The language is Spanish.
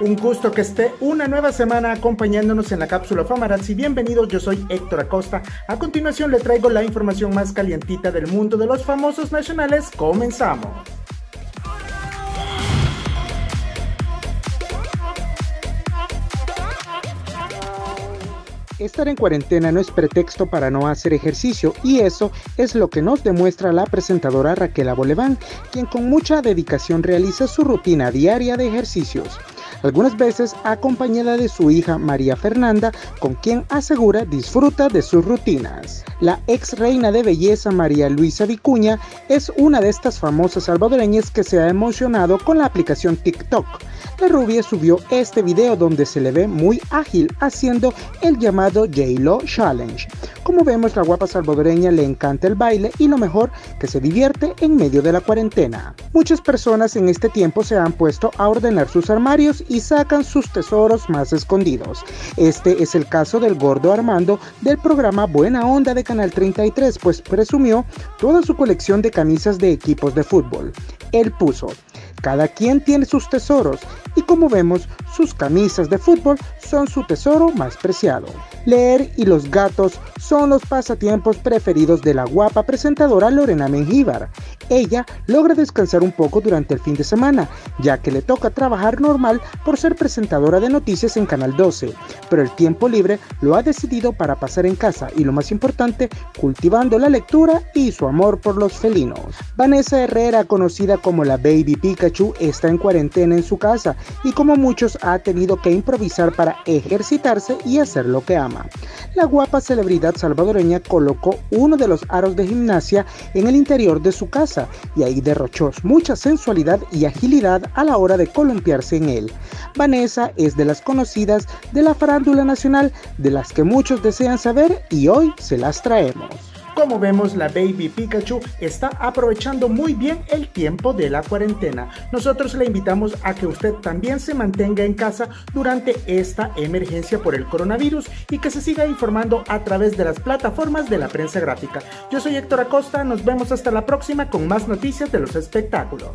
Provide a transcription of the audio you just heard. Un gusto que esté una nueva semana acompañándonos en la cápsula Famarazzi. Bienvenidos, yo soy Héctor Acosta. A continuación le traigo la información más calientita del mundo de los famosos nacionales. Comenzamos. Estar en cuarentena no es pretexto para no hacer ejercicio, y eso es lo que nos demuestra la presentadora Raquela Boleván, quien con mucha dedicación realiza su rutina diaria de ejercicios, algunas veces acompañada de su hija María Fernanda, con quien asegura disfruta de sus rutinas. La ex reina de belleza María Luisa Vicuña es una de estas famosas salvadoreñas que se ha emocionado con la aplicación TikTok. La rubia subió este video donde se le ve muy ágil haciendo el llamado J-Lo Challenge. Como vemos, la guapa salvadoreña le encanta el baile y lo mejor, que se divierte en medio de la cuarentena. Muchas personas en este tiempo se han puesto a ordenar sus armarios y sacan sus tesoros más escondidos. Este es el caso del gordo Armando del programa Buena Onda de Canal 33, pues presumió toda su colección de camisas de equipos de fútbol. Él puso: "Cada quien tiene sus tesoros", y como vemos, sus camisas de fútbol son su tesoro más preciado. Leer y los gatos son los pasatiempos preferidos de la guapa presentadora Lorena Menjívar. Ella logra descansar un poco durante el fin de semana, ya que le toca trabajar normal por ser presentadora de noticias en Canal 12, pero el tiempo libre lo ha decidido para pasar en casa y, lo más importante, cultivando la lectura y su amor por los felinos. Vanessa Herrera, conocida como la Baby Pikachu, está en cuarentena en su casa y, como muchos, ha tenido que improvisar para ejercitarse y hacer lo que ama. La guapa celebridad salvadoreña colocó uno de los aros de gimnasia en el interior de su casa y ahí derrochó mucha sensualidad y agilidad a la hora de columpiarse en él. Vanessa es de las conocidas de la farándula nacional, de las que muchos desean saber, y hoy se las traemos. Como vemos, la Baby Pikachu está aprovechando muy bien el tiempo de la cuarentena. Nosotros le invitamos a que usted también se mantenga en casa durante esta emergencia por el coronavirus y que se siga informando a través de las plataformas de La Prensa Gráfica. Yo soy Héctor Acosta, nos vemos hasta la próxima con más noticias de los espectáculos.